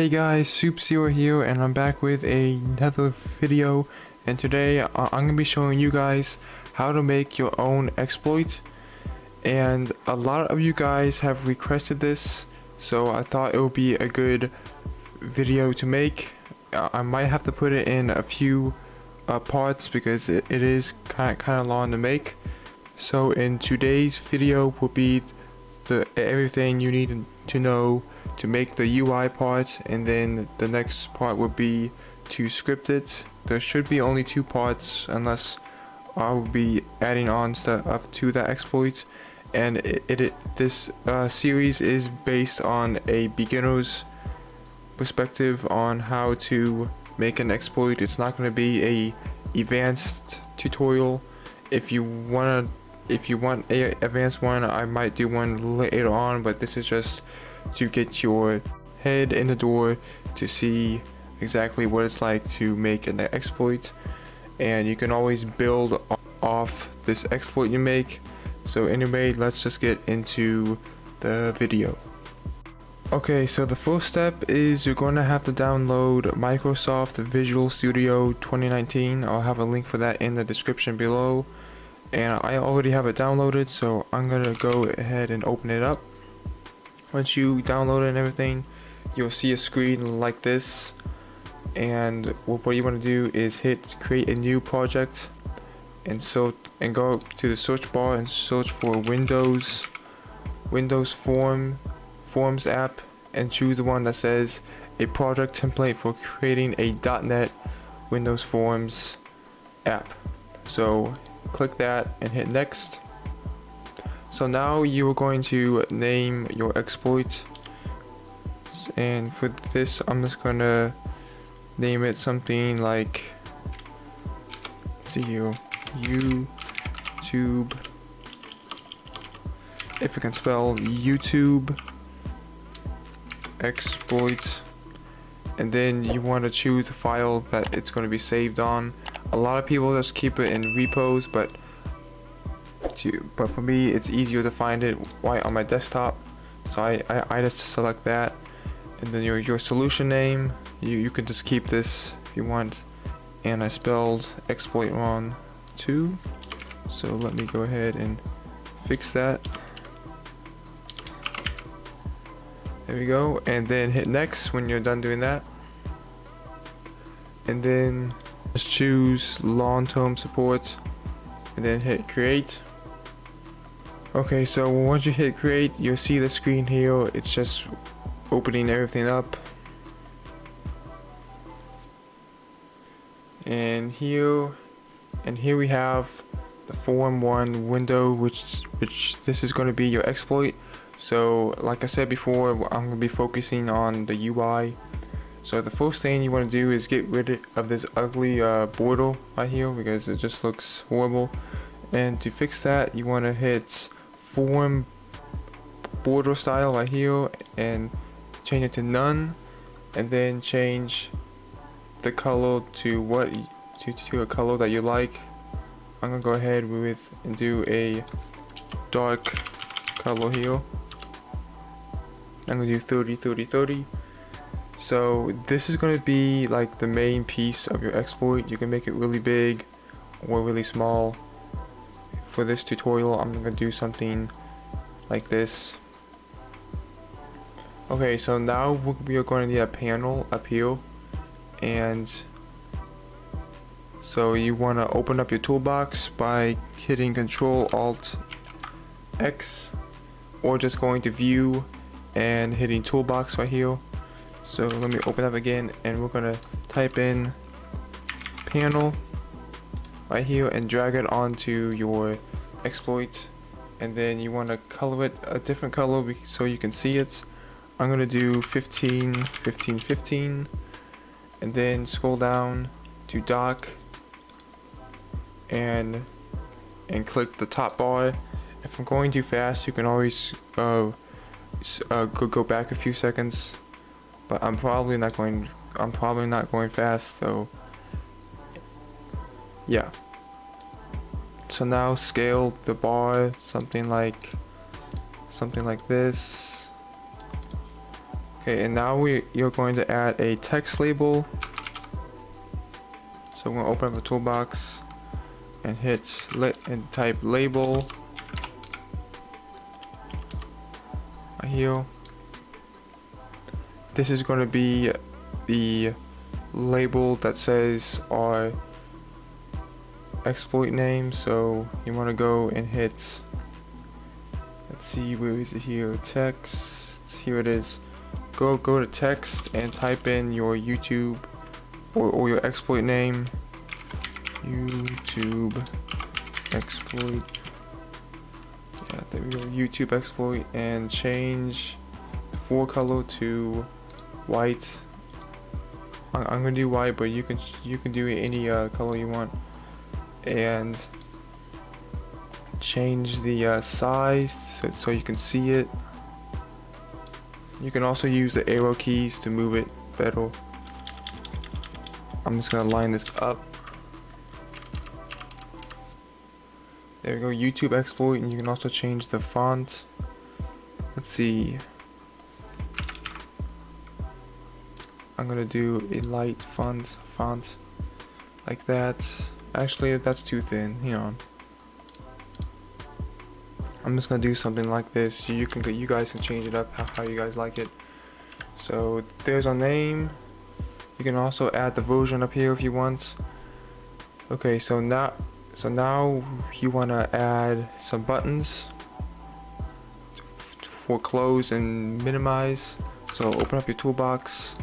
Hey guys, SupZero here, and I'm back with another video, and today I'm gonna be showing you guys how to make your own exploit. And a lot of you guys have requested this, so I thought it would be a good video to make. I might have to put it in a few parts because it is kind of long to make. So in today's video will be everything you need to know to make the UI part, and then the next part would be to script it. There should be only two parts unless I'll be adding on stuff to the exploit. And this series is based on a beginner's perspective on how to make an exploit. It's not going to be a advanced tutorial. If you want a advanced one, I might do one later on, but this is just to get your head in the door to see exactly what it's like to make an exploit. And you can always build off this exploit you make. So anyway, let's just get into the video. Okay, so the first step is you're going to have to download Microsoft Visual Studio 2019. I'll have a link for that in the description below, and I already have it downloaded, so I'm gonna go ahead and open it up. Once you download it and everything, you'll see a screen like this, and what you want to do is hit create a new project, and go up to the search bar and search for Windows Forms app, and choose the one that says a project template for creating a .NET Windows Forms app. So click that and hit next. So now you are going to name your exploit, and for this I'm just gonna name it something like YouTube, if I can spell YouTube exploit, and then you want to choose the file that it's going to be saved on. A lot of people just keep it in repos, but for me it's easier to find it right on my desktop, so I just select that. And then your solution name, you can just keep this if you want. And I spelled exploit wrong too, so let me go ahead and fix that. There we go, and then hit next when you're done doing that, and then just choose long-term support, and then hit create. Okay, so once you hit create, you'll see the screen here. It's just opening everything up, and here we have the form 1 window, which this is going to be your exploit. So like I said before, I'm going to be focusing on the UI. So the first thing you want to do is get rid of this ugly border right here, because it just looks horrible. And to fix that, you want to hit form border style right here and change it to none, and then change the color to a color that you like. I'm gonna go ahead and do a dark color here. I'm gonna do 30 30 30. So this is going to be like the main piece of your exploit. You can make it really big or really small. For this tutorial, I'm going to do something like this. Okay, so now we are going to need a panel up here. And so you want to open up your toolbox by hitting Ctrl-Alt-X, or just going to view and hitting toolbox right here. So let me open up again, and we're gonna type in panel right here and drag it onto your exploit, and then you want to color it a different color so you can see it. I'm gonna do 15 15 15, and then scroll down to dock and click the top bar. If I'm going too fast, you can always go back a few seconds, but I'm probably not going fast, so yeah. So now scale the bar something like this, Okay, and now you're going to add a text label. So we're going to open up the toolbox and hit and type label. Here, this is going to be the label that says our exploit name. So you want to go and hit, let's see, where is it here, text, here it is. Go to text and type in your YouTube or your exploit name, YouTube exploit. Yeah, there we go, YouTube exploit, and change the font color to white. I'm gonna do white, but you can do any color you want, and change the size so you can see it. You can also use the arrow keys to move it better. I'm just gonna line this up. There we go, YouTube exploit, and you can also change the font. Let's see. I'm gonna do a light font like that. Actually, that's too thin. Hang on. I'm just gonna do something like this. You guys can change it up how you guys like it. So there's our name. You can also add the version up here if you want. Okay, so now you want to add some buttons for close and minimize. So open up your toolbox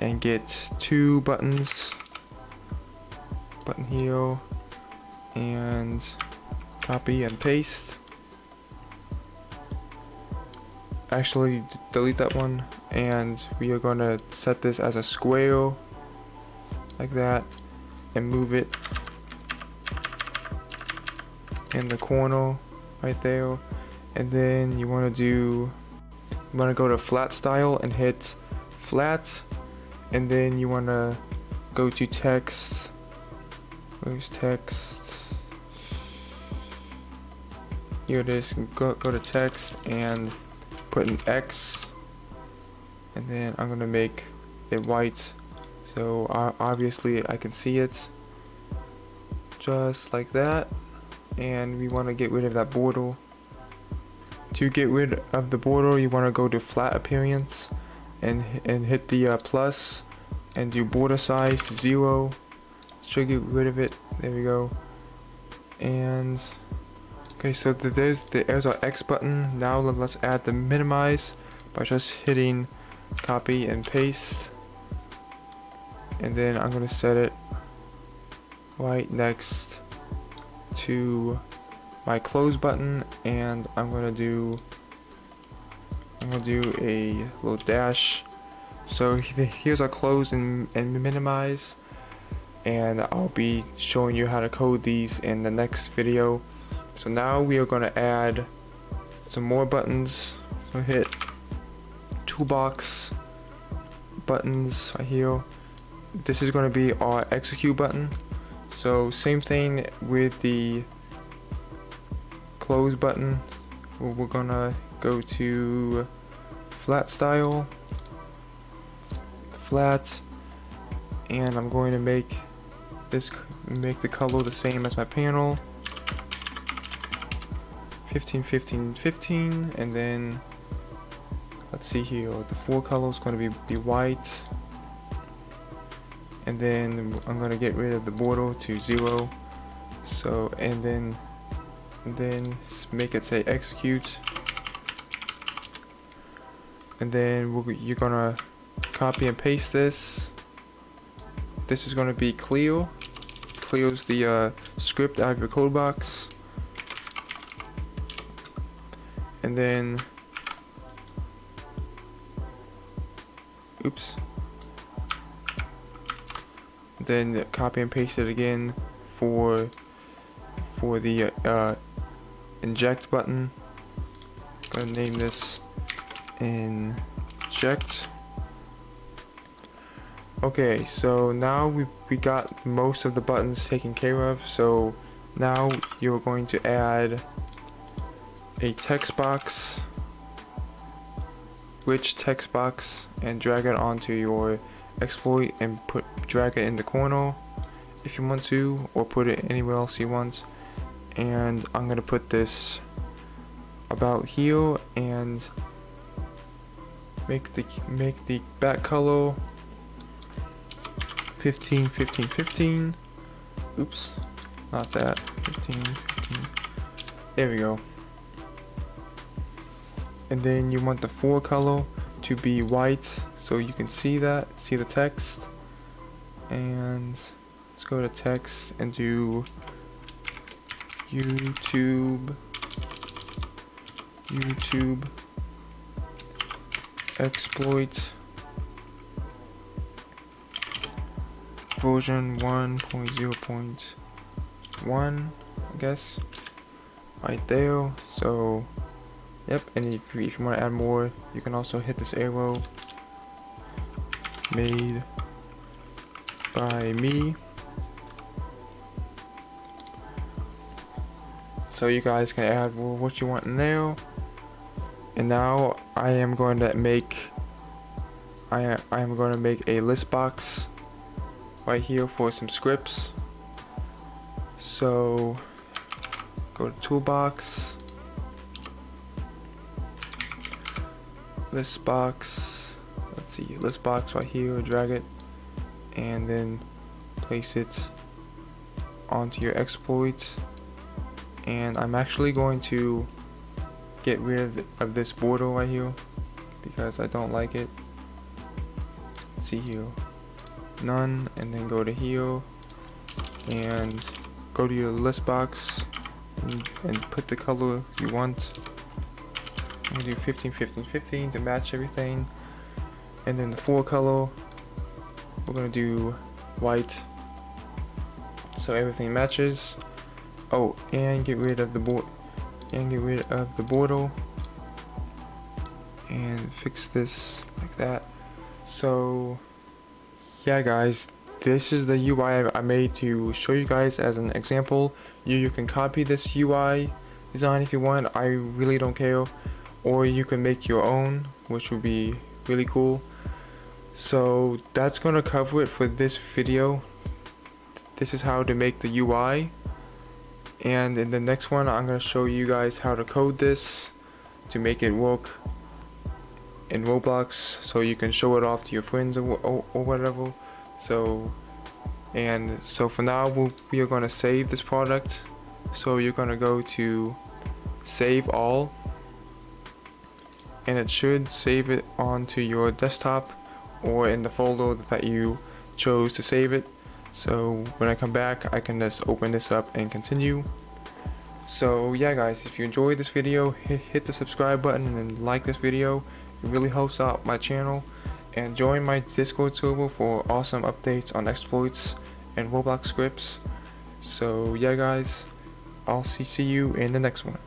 and get two buttons. Button here, and copy and paste. Actually, delete that one, and we are going to set this as a square like that and move it in the corner right there. And then you want to go to flat style and hit flat, and then you want to go to text. Where's text? Here it is. Go to text and put an X, and then I'm gonna make it white so obviously I can see it, just like that. And we want to get rid of that border. To get rid of the border, you want to go to flat appearance and hit the plus and do border size 0. Should get rid of it. There we go. And okay, so there's our X button. Now let's add the minimize by just hitting copy and paste, and then I'm gonna set it right next to my close button, and I'm gonna do a little dash. So here's our close and minimize, and I'll be showing you how to code these in the next video. So now we are gonna add some more buttons. So hit toolbox buttons right here. This is gonna be our execute button. So same thing with the close button. We're gonna go to flat style, flat, and I'm going to make the color the same as my panel, 15, 15, 15, and then let's see here. The four colors gonna be white. And then I'm gonna get rid of the border to 0. So and then make it say execute. And then you're gonna copy and paste this. This is gonna be clear. Clears the script out of your code box. And then, oops. Then copy and paste it again for the inject button. I'm gonna name this inject. Okay, so now we got most of the buttons taken care of. So now you're going to add a text box rich text box and drag it onto your exploit and drag it in the corner if you want to, or put it anywhere else you want. And I'm gonna put this about here and make the back color 15, 15, 15. Oops, not that. 15, 15. There we go. And then you want the fore color to be white so you can see that, see the text. And let's go to text and do YouTube exploit version 1.0.1, I guess, right there. So yep, and if you want to add more, you can also hit this arrow, made by me. So you guys can add what you want in there. And now I am going to make I am going to make a list box right here for some scripts. So go to toolbox, list box, let's see, list box right here, drag it and then place it onto your exploit. And I'm actually going to get rid of this border right here because I don't like it. Let's see here, none, and then go to here and go to your list box and put the color you want. I'm gonna do 15, 15, 15 to match everything. And then the fore color, we're gonna do white so everything matches. Oh, and get rid of the board, and get rid of the border, and fix this like that. So yeah guys, this is the UI I made to show you guys as an example. You can copy this UI design if you want, I really don't care, or you can make your own, which would be really cool. So that's gonna cover it for this video. This is how to make the UI. And in the next one, I'm going to show you guys how to code this to make it work in Roblox so you can show it off to your friends or whatever. So for now, we are going to save this product. So you're going to go to save all, and it should save it onto your desktop or in the folder that you chose to save it. So when I come back, I can just open this up and continue. So yeah guys, if you enjoyed this video, hit the subscribe button and like this video. It really helps out my channel. And join my Discord server for awesome updates on exploits and Roblox scripts. So yeah guys, I'll see you in the next one.